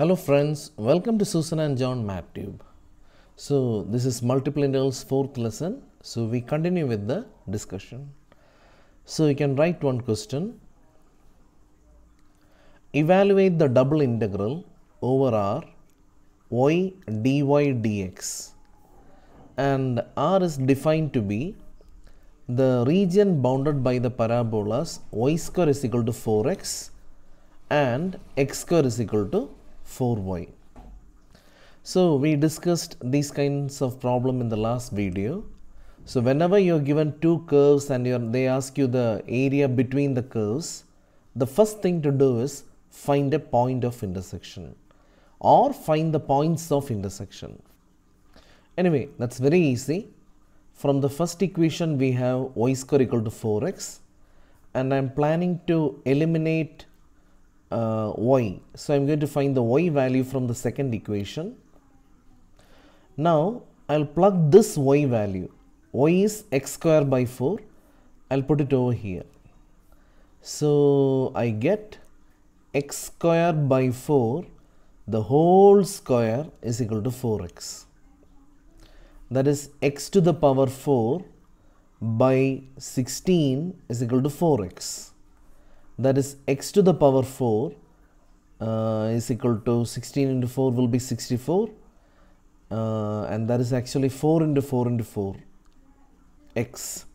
Hello friends, welcome to Susan and John MathTube. So this is multiple integrals 4th lesson. So we continue with the discussion. So you can write one question. Evaluate the double integral over R y dy dx, and R is defined to be the region bounded by the parabolas y square is equal to 4x and x square is equal to 4y. So we discussed these kinds of problem in the last video. So whenever you are given two curves and they ask you the area between the curves, the first thing to do is find a point of intersection or find the points of intersection. Anyway, that's very easy. From the first equation we have y square equal to 4x, and I am planning to eliminate y. So I am going to find the y value from the second equation. Now I will plug this y value. Y is x square by 4. I will put it over here. So I get x square by 4, the whole square is equal to 4x. That is x to the power 4 by 16 is equal to 4x. That is x to the power 4 is equal to 16 into 4 will be 64, and that is actually 4 into 4 into 4 x.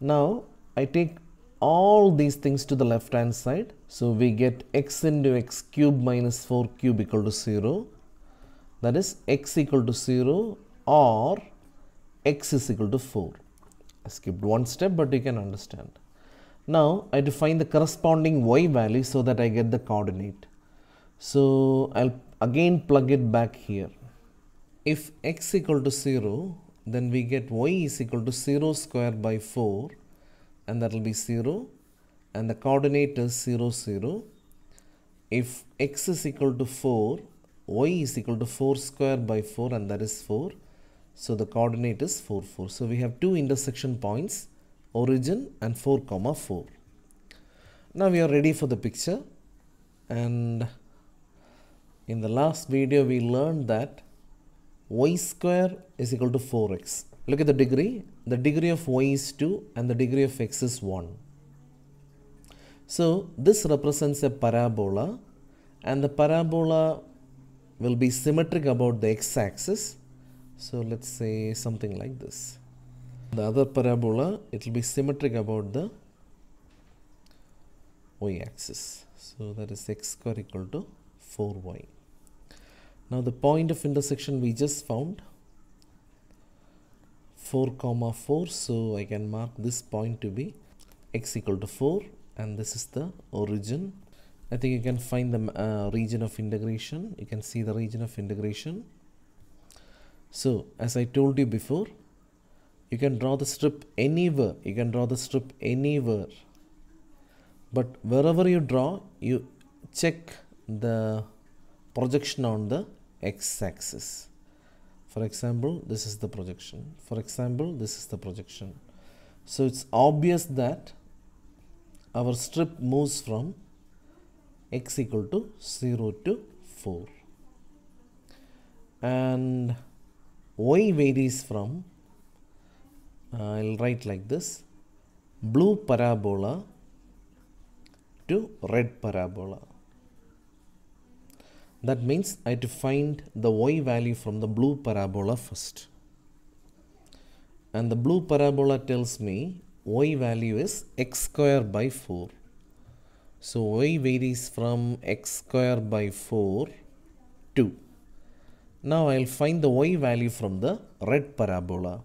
Now I take all these things to the left hand side, so we get x into x cube minus 4 cube equal to 0. That is x equal to 0 or x is equal to 4. I skipped one step, but you can understand. Now I have to find the corresponding y value so that I get the coordinate. So I will again plug it back here. If x equal to 0, then we get y is equal to 0 square by 4, and that will be 0, and the coordinate is 0, 0. If x is equal to 4, y is equal to 4 square by 4, and that is 4. So the coordinate is 4, 4. So we have two intersection points, origin and 4, 4. Now we are ready for the picture, and in the last video we learned that y square is equal to 4x. Look at the degree. The degree of y is 2 and the degree of x is 1. So this represents a parabola, and the parabola will be symmetric about the x-axis. So let's say something like this. The other parabola, it will be symmetric about the y-axis. So that is x square equal to 4y. Now the point of intersection we just found, 4, 4. So I can mark this point to be x equal to 4, and this is the origin. I think you can find the region of integration. You can see the region of integration. So as I told you before, you can draw the strip anywhere, but wherever you draw, you check the projection on the x-axis. For example, this is the projection. So it's obvious that our strip moves from x equal to 0 to 4, and y varies from, I'll write like this, blue parabola to red parabola. That means I have to find the y value from the blue parabola first. And the blue parabola tells me y value is x square by 4. So y varies from x square by 4 to. Now I will find the y value from the red parabola.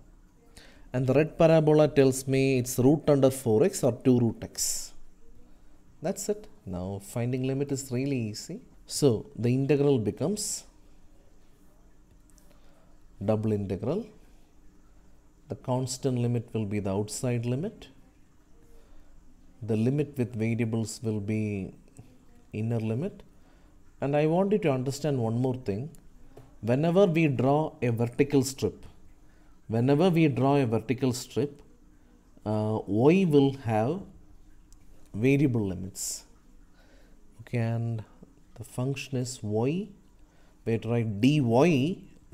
And the red parabola tells me it's root under 4x or 2 root x. That's it. Now finding limit is really easy. So the integral becomes double integral. The constant limit will be the outside limit. The limit with variables will be inner limit. And I want you to understand one more thing. Whenever we draw a vertical strip, y will have variable limits. Okay, and The function is y. We write dy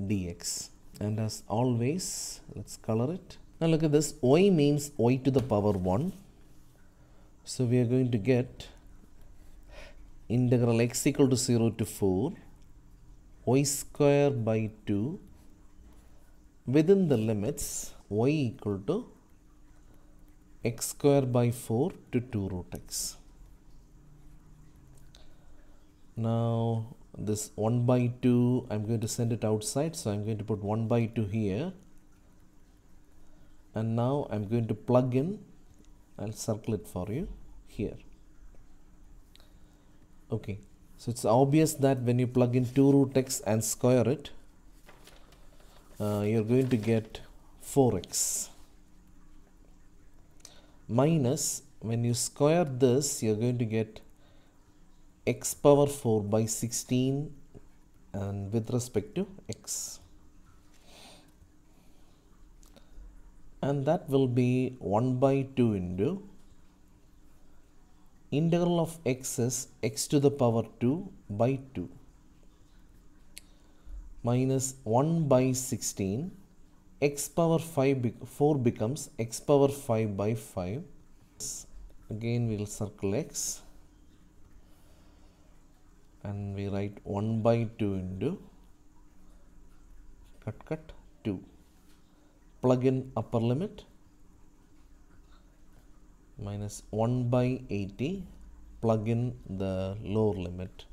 dx, and as always, let's color it. Now look at this, y means y to the power 1. So we are going to get integral x equal to 0 to 4, y square by 2, within the limits y equal to x square by 4 to 2 root x. Now this 1 by 2, I'm going to send it outside, so I'm going to put 1 by 2 here. And now I'm going to plug in, I'll circle it for you here. Okay, so it's obvious that when you plug in 2 root x and square it, you're going to get 4x. Minus, when you square this, you're going to get x power 4 by 16 and with respect to x. And that will be 1 by 2 into integral of x is x to the power 2 by 2 minus 1 by 16 x power 4 becomes x power 5 by 5. Again we will circle x and we write 1 by 2 into cut 2. Plug in upper limit minus 1 by 80, plug in the lower limit.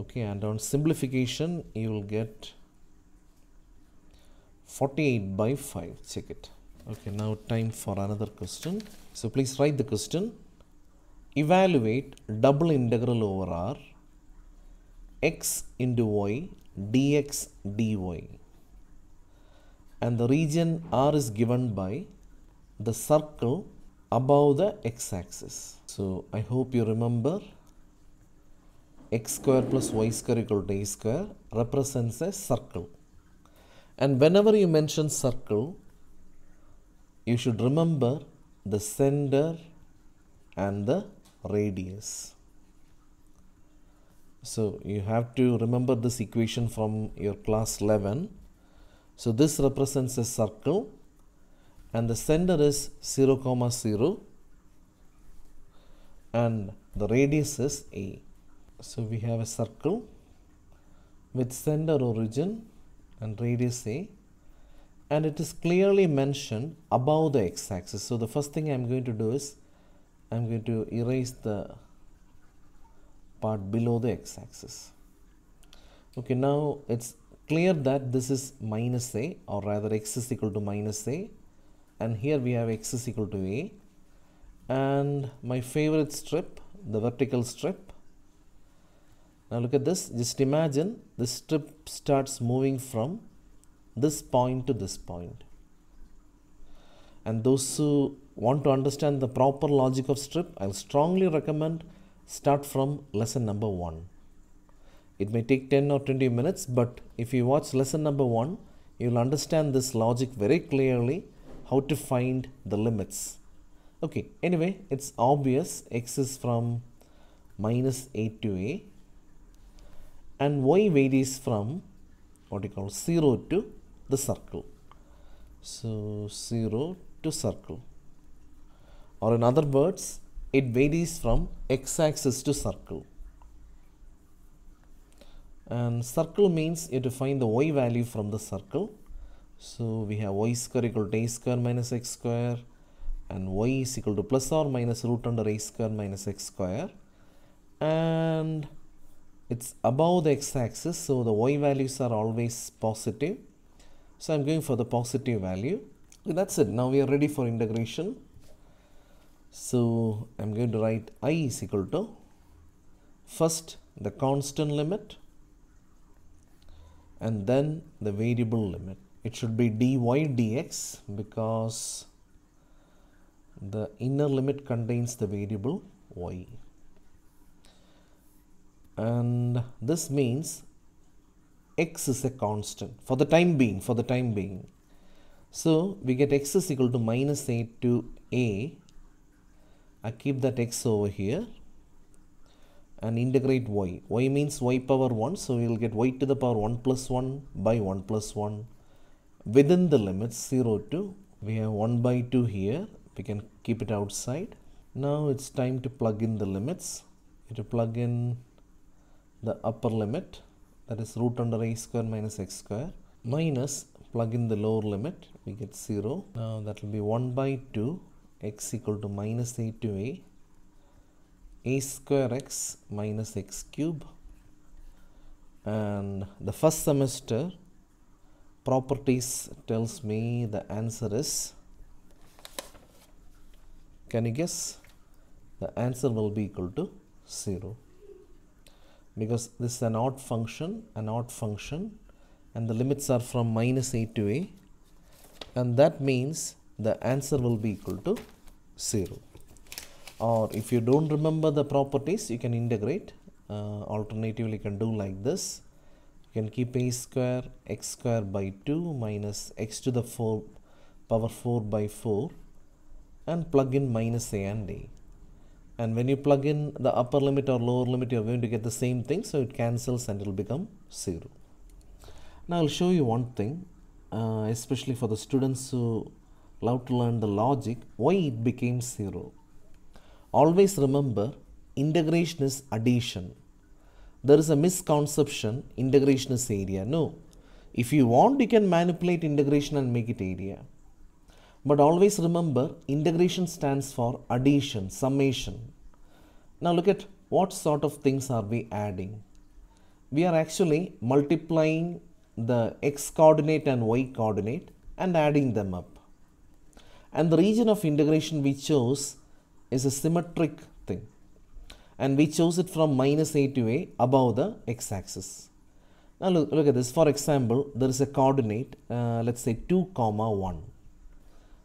Okay, and on simplification you will get 48 by 5, check it. Okay, now time for another question. So please write the question. Evaluate double integral over R x into y dx dy, and the region R is given by the circle above the x-axis. So I hope you remember x square plus y square equal to a square represents a circle. And whenever you mention circle, you should remember the center and the radius. So you have to remember this equation from your class 11. So this represents a circle and the center is 0,0 and the radius is a. So we have a circle with center origin and radius a, and it is clearly mentioned above the x-axis. So the first thing I'm going to do is I'm going to erase the part below the x-axis. Okay, now it's clear that this is minus a, or rather x is equal to minus a, and here we have x is equal to a, and my favorite strip, the vertical strip. Now look at this, just imagine this strip starts moving from this point to this point. And those who want to understand the proper logic of strip, I'll strongly recommend start from lesson number 1. It may take 10 or 20 minutes, but if you watch lesson number 1, you'll understand this logic very clearly, how to find the limits. Okay, anyway, it's obvious x is from minus a to a, and y varies from what you call 0 to the circle. So 0 to circle, or in other words, it varies from x-axis to circle. And circle means you have to find the y value from the circle. So we have y square equal to a square minus x square, and y is equal to plus or minus root under a square minus x square, and it's above the x-axis, so the y values are always positive. So I'm going for the positive value. Okay, that's it. Now we are ready for integration. So I'm going to write I is equal to first the constant limit and then the variable limit. It should be dy dx because the inner limit contains the variable y. And this means x is a constant for the time being, So we get x is equal to minus a to a. I keep that x over here. and integrate y. Y means y power 1, so we will get y to the power 1 plus 1 by 1 plus 1. Within the limits 0 to, we have 1 by 2 here, we can keep it outside. Now it's time to plug in the limits. To plug in the upper limit, that is root under a square minus x square, minus plug in the lower limit, we get 0. Now that will be 1 by 2 x equal to minus a to a square x minus x cube. And the first semester properties tells me the answer is, can you guess? The answer will be equal to 0, because this is an odd function, and the limits are from minus a to a, and that means the answer will be equal to 0. Or if you don't remember the properties, you can integrate. Alternatively, you can do like this. You can keep a square x square by 2 minus x to the power 4 by 4 and plug in minus a and a. And when you plug in the upper limit or lower limit, you are going to get the same thing, so it cancels and it will become 0. Now I will show you one thing, especially for the students who love to learn the logic, why it became 0. Always remember, integration is addition. There is a misconception, integration is area. No, if you want, you can manipulate integration and make it area. But always remember, integration stands for addition, summation. Now look at what sort of things are we adding. We are actually multiplying the x coordinate and y coordinate and adding them up. And the region of integration we chose is a symmetric thing. And we chose it from minus a to a above the x-axis. Now look at this. For example, there is a coordinate, let's say 2, 1.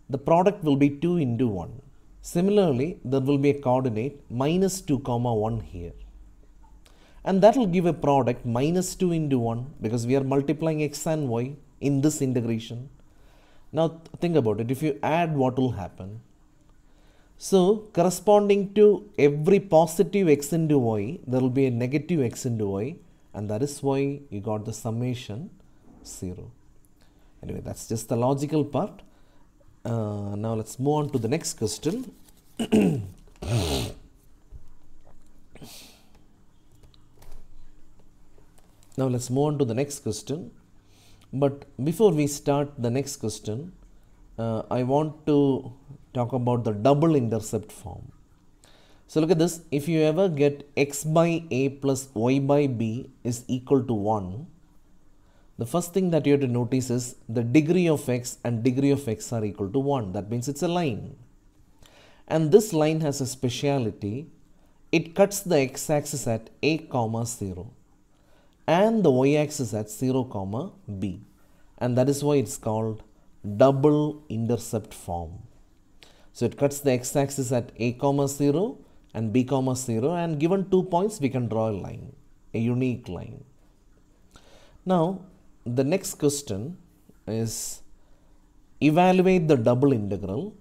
The product will be 2 into 1. Similarly, there will be a coordinate minus 2, 1 here. And that will give a product minus 2 into 1, because we are multiplying x and y in this integration. Now think about it. If you add, what will happen? So corresponding to every positive x into y, there will be a negative x into y. And that is why you got the summation 0. Anyway, that's just the logical part. Now let's move on to the next question. But before we start the next question, I want to talk about the double intercept form. So look at this. If you ever get x by a plus y by b is equal to 1, the first thing that you have to notice is the degree of x and degree of x are equal to 1. That means it's a line. And this line has a speciality. It cuts the x-axis at a, 0 and the y-axis at 0, b. And that is why it's called double intercept form. So it cuts the x-axis at a, 0 and b, 0. And given 2 points, we can draw a line, a unique line. Now, the next question is, evaluate the double integral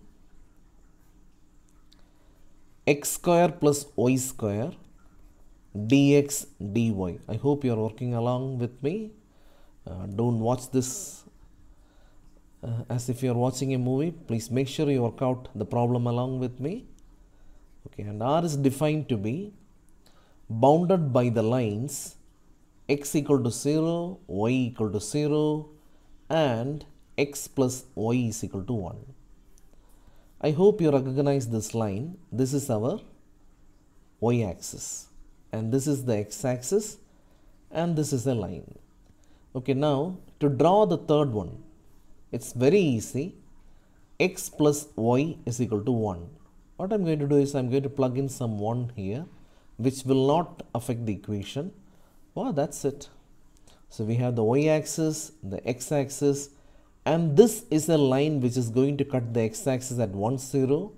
x square plus y square dx dy. I hope you are working along with me. Don't watch this as if you are watching a movie. Please make sure you work out the problem along with me. Okay, and R is defined to be bounded by the lines x equal to 0, y equal to 0, and x plus y is equal to 1. I hope you recognize this line. This is our y-axis, and this is the x-axis, and this is a line. Okay, now to draw the third one, it's very easy. X plus y is equal to 1. What I'm going to do is I'm going to plug in some 1 here, which will not affect the equation. Wow, that's it. So we have the y-axis, the x-axis, and this is a line which is going to cut the x-axis at 1, 0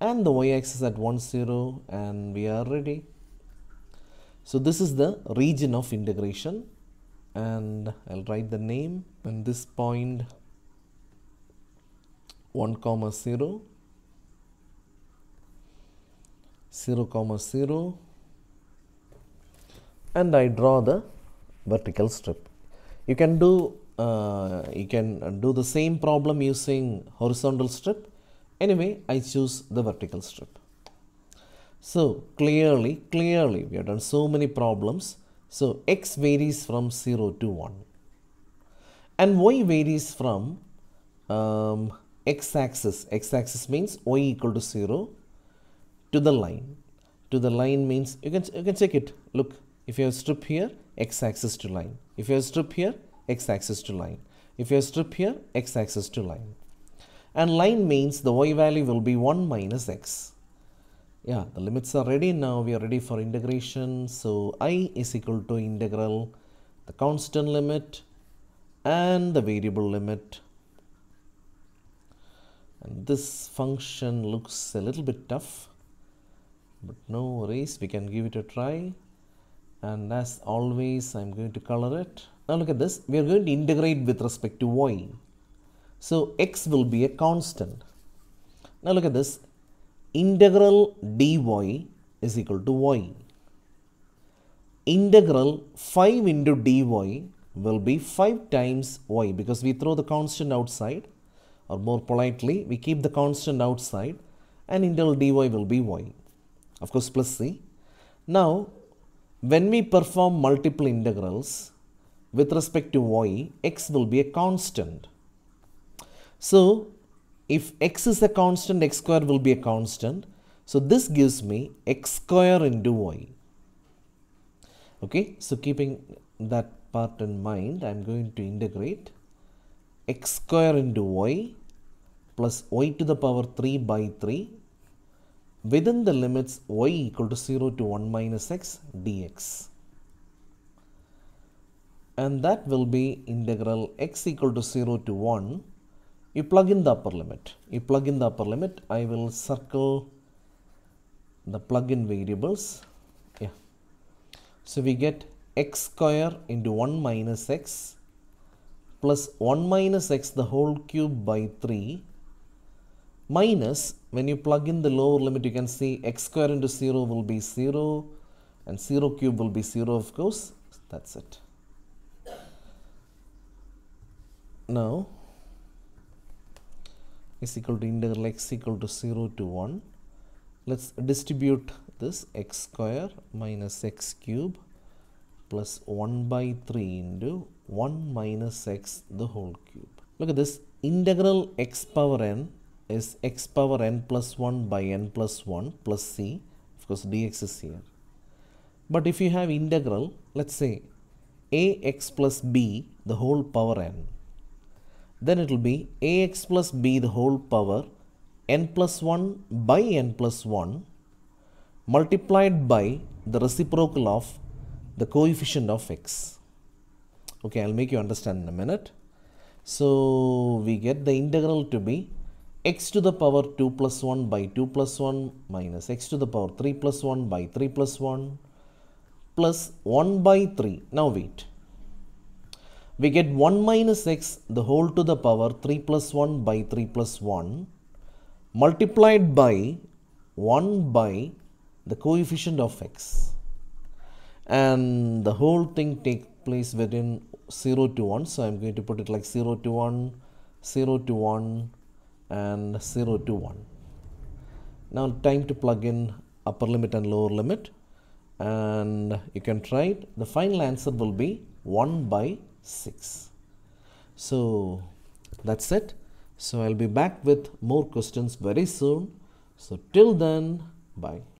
and the y-axis at 1, 0, and we are ready. So this is the region of integration, and I'll write the name, and this point 1, 0, 0, 0, and I draw the vertical strip. You can do the same problem using horizontal strip. Anyway, I choose the vertical strip. So clearly, we have done so many problems. So x varies from 0 to 1. And y varies from x-axis. X-axis means y equal to 0 to the line. To the line means, you can check it. Look, if you have strip here, x-axis to line. If you have strip here, x-axis to line. If you have strip here, x-axis to line. And line means the y value will be 1 minus x. Yeah, the limits are ready. Now we are ready for integration. So I is equal to integral, the constant limit and the variable limit. And this function looks a little bit tough, but no worries, we can give it a try. And as always, I'm going to color it. Now look at this, we are going to integrate with respect to y. So x will be a constant. Now look at this, integral dy is equal to y. Integral 5 into dy will be 5 times y, because we throw the constant outside, or more politely, we keep the constant outside, and integral dy will be y. Of course, plus c. Now, when we perform multiple integrals with respect to y, x will be a constant. So, if x is a constant, x square will be a constant. So, this gives me x square into y. Okay, so keeping that part in mind, I am going to integrate x square into y plus y to the power 3 by 3 within the limits y equal to 0 to 1 minus x dx. And that will be integral x equal to 0 to 1. You plug in the upper limit. I will circle the plug-in variables. Yeah. So we get x square into 1 minus x plus 1 minus x the whole cube by 3 minus, when you plug in the lower limit, you can see x square into 0 will be 0 and 0 cube will be 0, of course. That's it. Now, is equal to integral x equal to 0 to 1. Let's distribute this x square minus x cube plus 1 by 3 into 1 minus x the whole cube. Look at this, integral x power n is x power n plus 1 by n plus 1 plus c. Of course, dx is here. But if you have integral, let's say ax plus b the whole power n, then it will be ax plus b the whole power n plus 1 by n plus 1 multiplied by the reciprocal of the coefficient of x. Okay, I'll make you understand in a minute. So we get the integral to be x to the power 2 plus 1 by 2 plus 1 minus x to the power 3 plus 1 by 3 plus 1 plus 1 by 3. Now wait. We get 1 minus x the whole to the power 3 plus 1 by 3 plus 1 multiplied by 1 by the coefficient of x. And the whole thing takes place within 0 to 1. So I am going to put it like 0 to 1, 0 to 1 and 0 to 1. Now time to plug in upper limit and lower limit. And you can try it. The final answer will be 1 by 6. So that's it. So I'll be back with more questions very soon. So till then, bye.